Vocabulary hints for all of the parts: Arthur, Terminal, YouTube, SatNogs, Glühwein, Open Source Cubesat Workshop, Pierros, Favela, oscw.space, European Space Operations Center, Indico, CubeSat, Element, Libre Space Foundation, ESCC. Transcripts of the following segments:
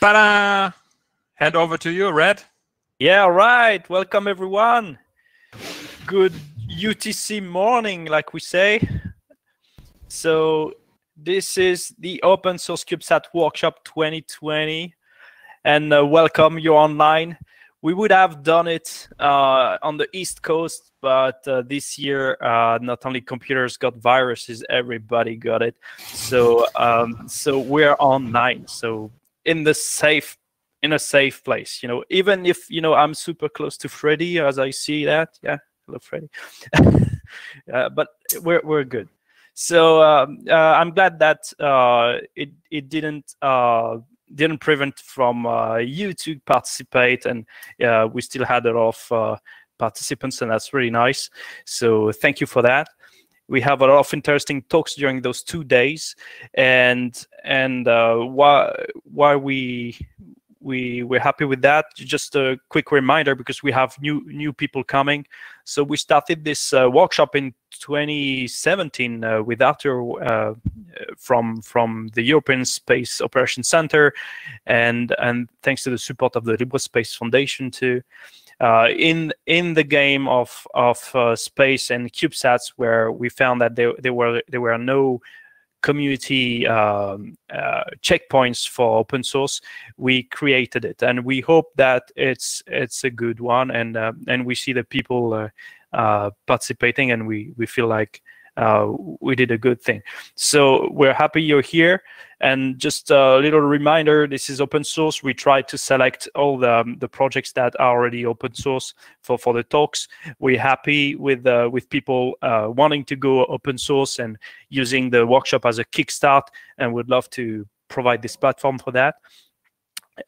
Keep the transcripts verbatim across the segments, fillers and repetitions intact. Ta-da! Hand over to you, Red. Yeah, right. Welcome, everyone. Good U T C morning, like we say. So this is the Open Source CubeSat Workshop twenty twenty. And uh, welcome, you're online. We would have done it uh, on the East Coast, but uh, this year, uh, not only computers got viruses, everybody got it. So, um, so we're online. So in the safe, in a safe place, you know. Even if you know I'm super close to Freddy, as I see that. Yeah, hello, Freddy. uh, but we're we're good. So um, uh, I'm glad that uh, it it didn't. Uh, didn't prevent from uh, you to participate, and uh, we still had a lot of uh, participants, and that's really nice. So thank you for that. We have a lot of interesting talks during those two days, and and uh, why why we we we're happy with that. Just a quick reminder, because we have new new people coming. So we started this uh, workshop in twenty seventeen uh, with Arthur uh, from from the European Space Operations Center, and and thanks to the support of the Libre Space Foundation too, uh, in in the game of of uh, space and CubeSats, where we found that there there were there were no community um, uh, checkpoints for open source. We created it, and we hope that it's it's a good one, and uh, and we see the people uh, uh, participating, and we we feel like uh, we did a good thing. So we're happy you're here. And just a little reminder: this is open source. We try to select all the um, the projects that are already open source for for the talks. We're happy with uh, with people uh, wanting to go open source and using the workshop as a kickstart, and would love to provide this platform for that.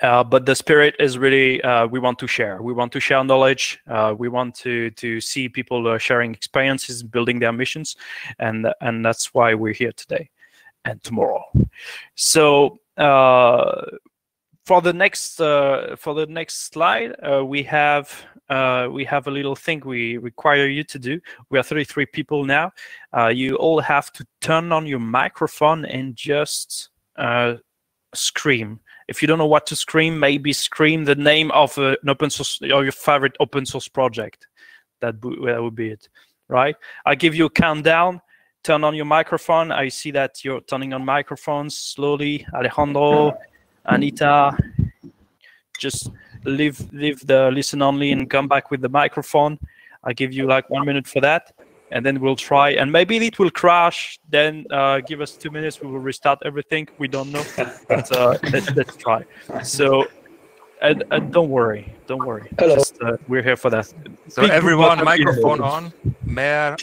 Uh, but the spirit is really uh, we want to share. We want to share knowledge. Uh, we want to to see people uh, sharing experiences, building their missions, and and that's why we're here today and tomorrow. So uh, for the next uh, for the next slide, uh, we have uh, we have a little thing we require you to do. We are thirty-three people now. Uh, you all have to turn on your microphone and just uh, scream. If you don't know what to scream, maybe scream the name of uh, an open source or your favorite open source project. That, that would be it, right? I give you a countdown. Turn on your microphone. I see that you're turning on microphones slowly. Alejandro, Anita, just leave leave the listen only and come back with the microphone. I give you like one minute for that, and then we'll try. And maybe it will crash. Then uh, give us two minutes. We will restart everything. We don't know, but uh, let's, let's try. So, and, and don't worry, don't worry. Hello. Just, uh, we're here for that. So everyone, microphone on. Mayor,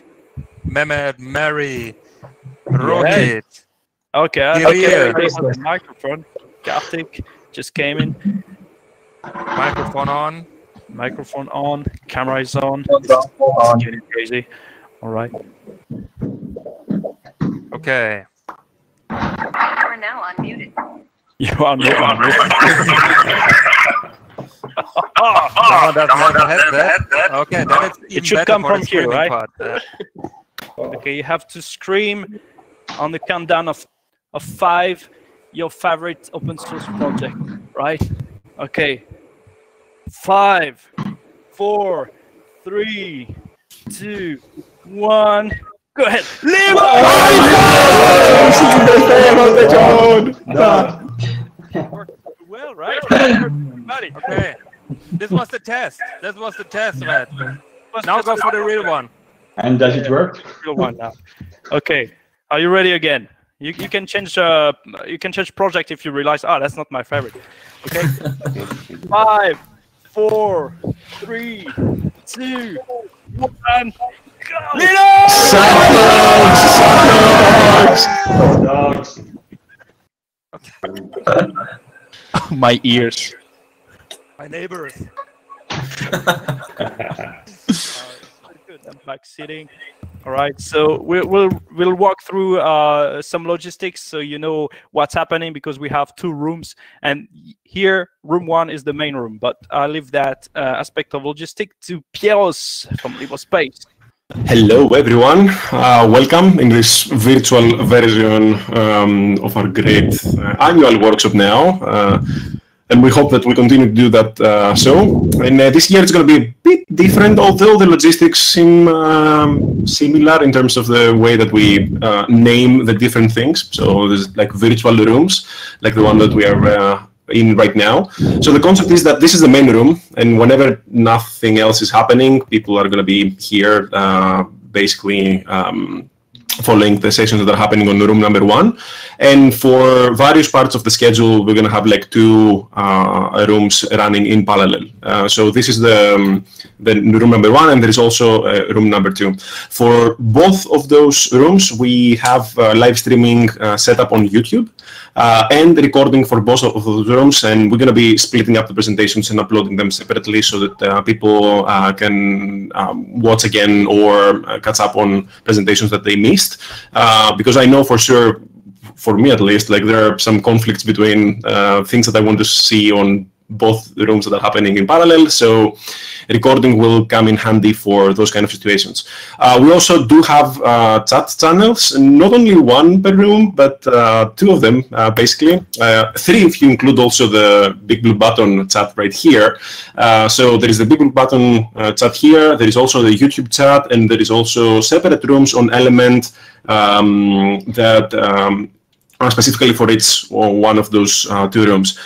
Mehmet, Mary, Rocket. Yeah. Okay. Okay. There's the microphone. Kartik just came in. Microphone on. Microphone on. Camera is on. It's getting crazy. All right. Okay. You are now unmuted. You are now unmuted. Oh, that's that. Okay, then it's it should come from here, right? Part, uh. Okay, you have to scream on the countdown of of five your favorite open source project, right? Okay. Five, four, three, two. One, go ahead. Libre! Oh, no. No. Well, right? Okay. This was the test. This was the test, man. Now go for the real one. And does it work? Real one now. Okay. Are you ready again? You you can change uh you can change project if you realize ah oh, that's not my favorite. Okay. Five, four, three, two, one. SatNogs! SatNogs! My ears. My neighbors. uh, good. I'm back sitting. All right, so we'll we'll, we'll walk through uh, some logistics, so you know what's happening, because we have two rooms, and here room one is the main room. But I leave that uh, aspect of logistics to Pierros from Libre Space. Hello everyone, uh, welcome in this virtual version um, of our great uh, annual workshop now. Uh, and we hope that we continue to do that. Uh, so, and uh, this year it's going to be a bit different, although the logistics seem um, similar in terms of the way that we uh, name the different things. So there's like virtual rooms, like the one that we are uh, in right now. So the concept is that this is the main room, and whenever nothing else is happening, people are going to be here, uh, basically. Um, following the sessions that are happening on room number one. And for various parts of the schedule, we're going to have like two uh, rooms running in parallel. Uh, so this is the, um, the room number one, and there is also uh, room number two. For both of those rooms, we have uh, live streaming uh, set up on YouTube uh, and recording for both of those rooms. And we're going to be splitting up the presentations and uploading them separately so that uh, people uh, can um, watch again or uh, catch up on presentations that they missed. Uh, because I know for sure, for me at least, like there are some conflicts between uh, things that I want to see on both rooms that are happening in parallel. So recording will come in handy for those kind of situations. Uh, we also do have uh, chat channels, not only one per room, but uh, two of them, uh, basically. Uh, three if you include also the big blue button chat right here. Uh, so there is the big blue button uh, chat here. There is also the YouTube chat, and there is also separate rooms on Element um, that um, are specifically for each or one of those uh, two rooms.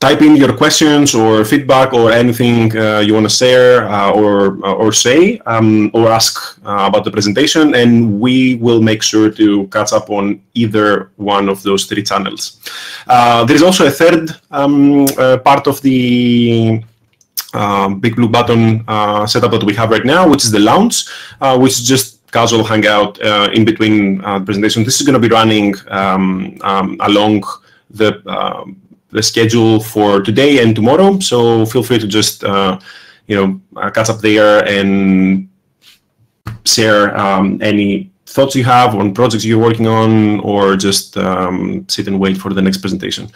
Type in your questions or feedback or anything uh, you want to share uh, or or say um, or ask uh, about the presentation, and we will make sure to catch up on either one of those three channels. Uh, there is also a third um, uh, part of the uh, Big Blue Button uh, setup that we have right now, which is the lounge, uh, which is just casual hangout uh, in between uh, presentations. This is going to be running um, um, along the uh, the schedule for today and tomorrow, so feel free to just uh, you know catch up there and share um, any thoughts you have on projects you're working on, or just um, sit and wait for the next presentation.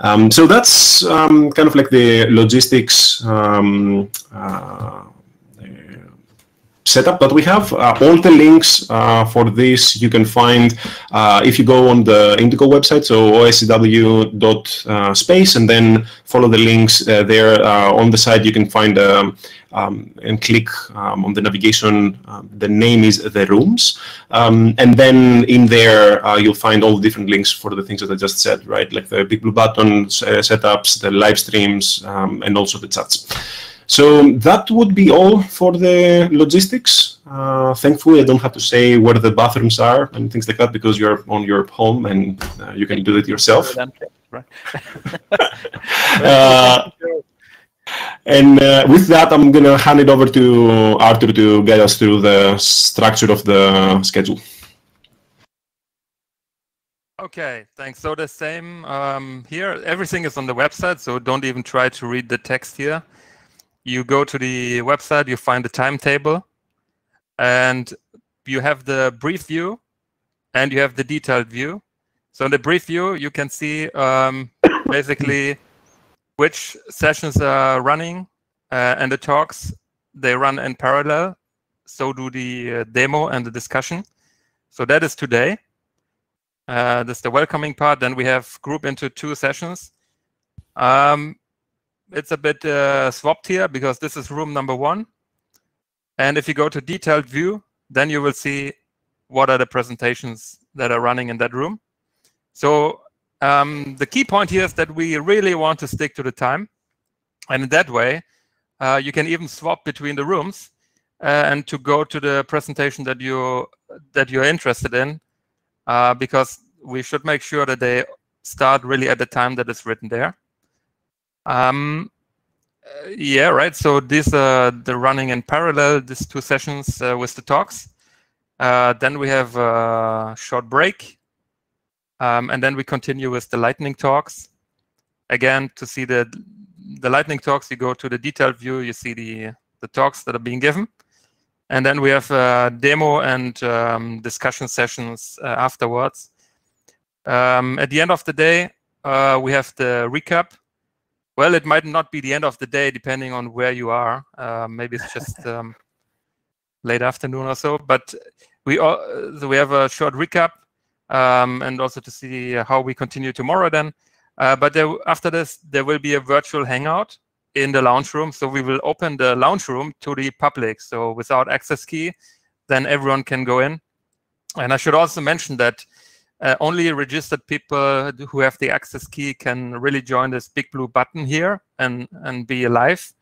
Um, so that's um, kind of like the logistics um, uh, setup that we have. Uh, all the links uh, for this you can find uh, if you go on the Indico website, so O S C W dot space, and then follow the links uh, there. Uh, on the side you can find um, um, and click um, on the navigation. Uh, the name is the rooms, um, and then in there uh, you'll find all the different links for the things that I just said, right? Like the big blue button uh, setups, the live streams, um, and also the chats. So that would be all for the logistics. Uh, thankfully, I don't have to say where the bathrooms are and things like that, because you're on your home and uh, you can do it yourself. uh, and uh, with that, I'm going to hand it over to Arthur to guide us through the structure of the schedule. Okay, thanks. So the same um, here. Everything is on the website, so don't even try to read the text here. You go to the website, you find the timetable, and you have the brief view, and you have the detailed view. So in the brief view, you can see um, basically which sessions are running, uh, and the talks, they run in parallel. So do the uh, demo and the discussion. So that is today. Uh, that's the welcoming part. Then we have grouped into two sessions. Um, It's a bit uh, swapped here, because this is room number one. And if you go to detailed view, then you will see what are the presentations that are running in that room. So um, the key point here is that we really want to stick to the time. And in that way, uh, you can even swap between the rooms uh, and to go to the presentation that, you, that you're interested in, uh, because we should make sure that they start really at the time that is written there. Um, yeah, right. So these are uh, the running in parallel, these two sessions uh, with the talks. Uh, then we have a short break. Um, and then we continue with the lightning talks. Again, to see the, the lightning talks, you go to the detailed view, you see the, the talks that are being given. And then we have uh, demo and um, discussion sessions uh, afterwards. Um, at the end of the day, uh, we have the recap. Well, it might not be the end of the day, depending on where you are. Uh, maybe it's just um, late afternoon or so. But we all, so we have a short recap, um, and also to see how we continue tomorrow then. Uh, but there, after this, there will be a virtual hangout in the lounge room. So we will open the lounge room to the public. So without access key, then everyone can go in. And I should also mention that uh, only registered people who have the access key can really join this big blue button here and, and be alive.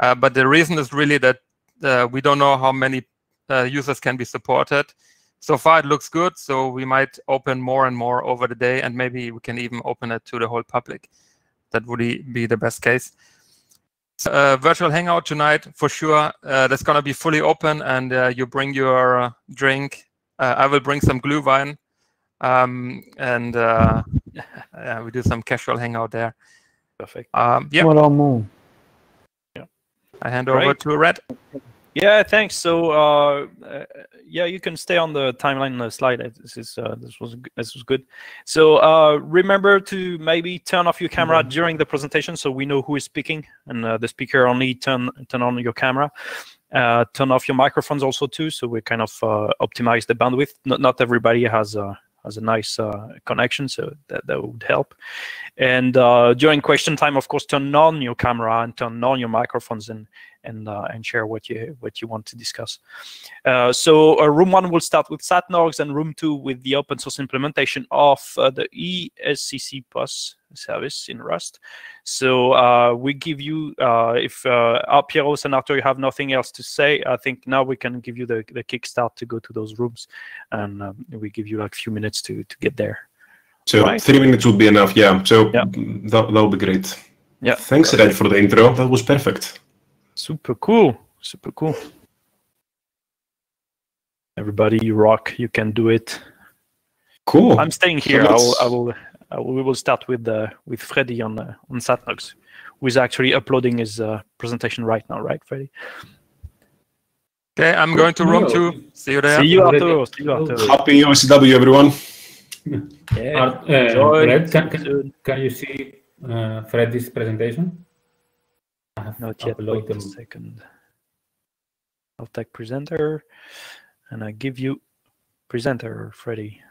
Uh, but the reason is really that uh, we don't know how many uh, users can be supported. So far, it looks good. So we might open more and more over the day, and maybe we can even open it to the whole public. That would be the best case. So, uh, virtual hangout tonight, for sure. Uh, that's going to be fully open, and uh, you bring your uh, drink. Uh, I will bring some Glühwein, um, and uh, yeah, we do some casual hangout there. Perfect. Um, yeah. Well, more. Yeah. I hand Great. over to Red. Yeah, thanks. So, uh, uh, yeah, you can stay on the timeline uh, slide. This is uh, this was this was good. So uh, remember to maybe turn off your camera mm-hmm. during the presentation, so we know who is speaking, and uh, the speaker only turn turn on your camera. Uh, turn off your microphones also too, so we kind of uh, optimize the bandwidth. Not, not everybody has a has a nice uh, connection, so that that would help. And uh, during question time, of course, turn on your camera and turn on your microphones and and uh, and share what you what you want to discuss. Uh, so uh, room one will start with SatNogs, and room two with the open source implementation of uh, the E S C C plus service in Rust. So uh, we give you, uh, if uh, Pierros and Arthur, you have nothing else to say, I think now we can give you the, the kickstart to go to those rooms, and um, we give you like a few minutes to, to get there. So right? three minutes would be enough, yeah. So yeah. That, that would be great. Yeah. Thanks, Red, for the intro. That was perfect. Super cool. Super cool. Everybody, you rock. You can do it. Cool. I'm staying here. So I will... I will Uh, we will start with uh, with Freddy on uh, on SatNogs, who is actually uploading his uh, presentation right now, right, Freddy? Okay, I'm going to room two. See you there. See you, Arthur. See you, Arthur. Happy O S W, everyone. Yeah. Art, uh, Fred, can, can, can you see uh, Freddy's presentation? I have not yet. Wait a second. I'll take presenter, and I give you presenter, Freddy.